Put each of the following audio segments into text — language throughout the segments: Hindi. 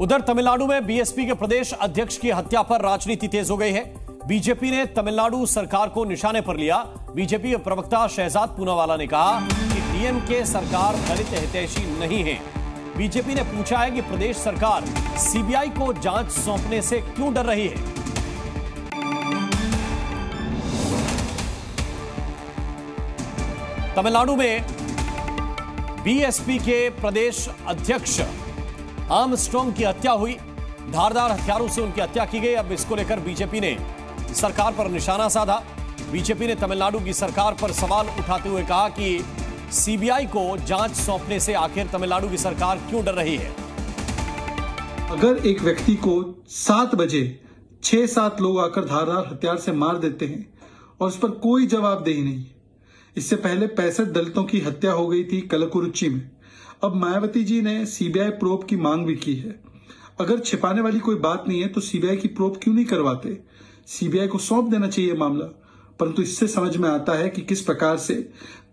उधर तमिलनाडु में बीएसपी के प्रदेश अध्यक्ष की हत्या पर राजनीति तेज हो गई है। बीजेपी ने तमिलनाडु सरकार को निशाने पर लिया। बीजेपी के प्रवक्ता शहजाद पूनावाला ने कहा कि डीएमके सरकार दलित हितैषी नहीं है। बीजेपी ने पूछा है कि प्रदेश सरकार सीबीआई को जांच सौंपने से क्यों डर रही है। तमिलनाडु में बीएसपी के प्रदेश अध्यक्ष आर्मस्ट्रॉन्ग की हत्या हुई। धारदार हथियारों से उनकी हत्या की गई। अब इसको लेकर बीजेपी ने सरकार पर निशाना साधा। बीजेपी ने तमिलनाडु की सरकार पर सवाल उठाते हुए कहा कि सीबीआई को जांच सौंपने से आखिर तमिलनाडु की सरकार क्यों डर रही है। अगर एक व्यक्ति को 7 बजे 6-7 लोग आकर धारदार हथियार से मार देते हैं और उस पर कोई जवाबदेही नहीं। इससे पहले 65 दलितों की हत्या हो गई थी कलकुरुची में। अब मायावती जी ने सीबीआई प्रोब की मांग भी की है। अगर छिपाने वाली कोई बात नहीं है तो सीबीआई की प्रोब क्यों नहीं करवाते। सीबीआई को सौंप देना चाहिए मामला। परंतु इससे समझ में आता है कि किस प्रकार से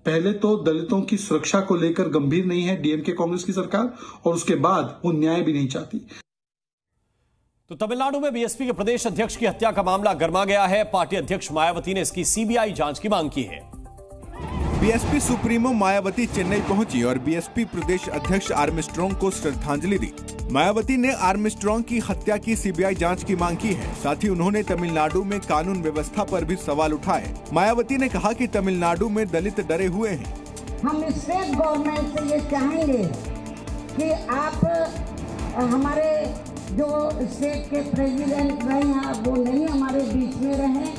पहले तो दलितों की सुरक्षा को लेकर गंभीर नहीं है डीएमके कांग्रेस की सरकार, और उसके बाद वो न्याय भी नहीं चाहती। तो तमिलनाडु में बीएसपी के प्रदेश अध्यक्ष की हत्या का मामला गर्मा गया है। पार्टी अध्यक्ष मायावती ने इसकी सीबीआई जांच की मांग की है। बीएसपी सुप्रीमो मायावती चेन्नई पहुंची और बीएसपी प्रदेश अध्यक्ष आर्मस्ट्रॉन्ग को श्रद्धांजलि दी। मायावती ने आर्मस्ट्रॉन्ग की हत्या की सीबीआई जांच की मांग की है। साथ ही उन्होंने तमिलनाडु में कानून व्यवस्था पर भी सवाल उठाए। मायावती ने कहा कि तमिलनाडु में दलित डरे हुए हैं। हम स्टेट गवर्नमेंट से ये चाहेंगे कि आप हमारे जो स्टेट के प्रेसिडेंट रहे हैं वो नहीं हमारे बीच में रहे,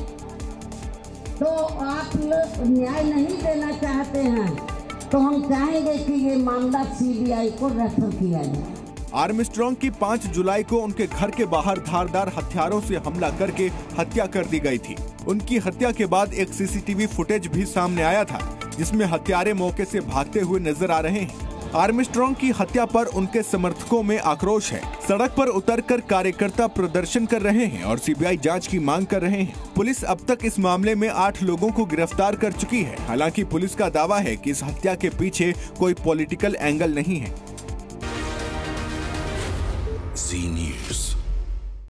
तो आप लोग न्याय नहीं देना चाहते हैं तो हम चाहेंगे कि ये मामला सीबीआई को रेफर किया जाए। आर्मस्ट्रॉन्ग की 5 जुलाई को उनके घर के बाहर धारदार हथियारों से हमला करके हत्या कर दी गई थी। उनकी हत्या के बाद एक सीसीटीवी फुटेज भी सामने आया था जिसमें हत्यारे मौके से भागते हुए नजर आ रहे हैं। आर्मस्ट्रॉन्ग की हत्या पर उनके समर्थकों में आक्रोश है। सड़क पर उतरकर कार्यकर्ता प्रदर्शन कर रहे हैं और सीबीआई जांच की मांग कर रहे हैं। पुलिस अब तक इस मामले में 8 लोगों को गिरफ्तार कर चुकी है। हालांकि पुलिस का दावा है कि इस हत्या के पीछे कोई पॉलिटिकल एंगल नहीं है। Zee News।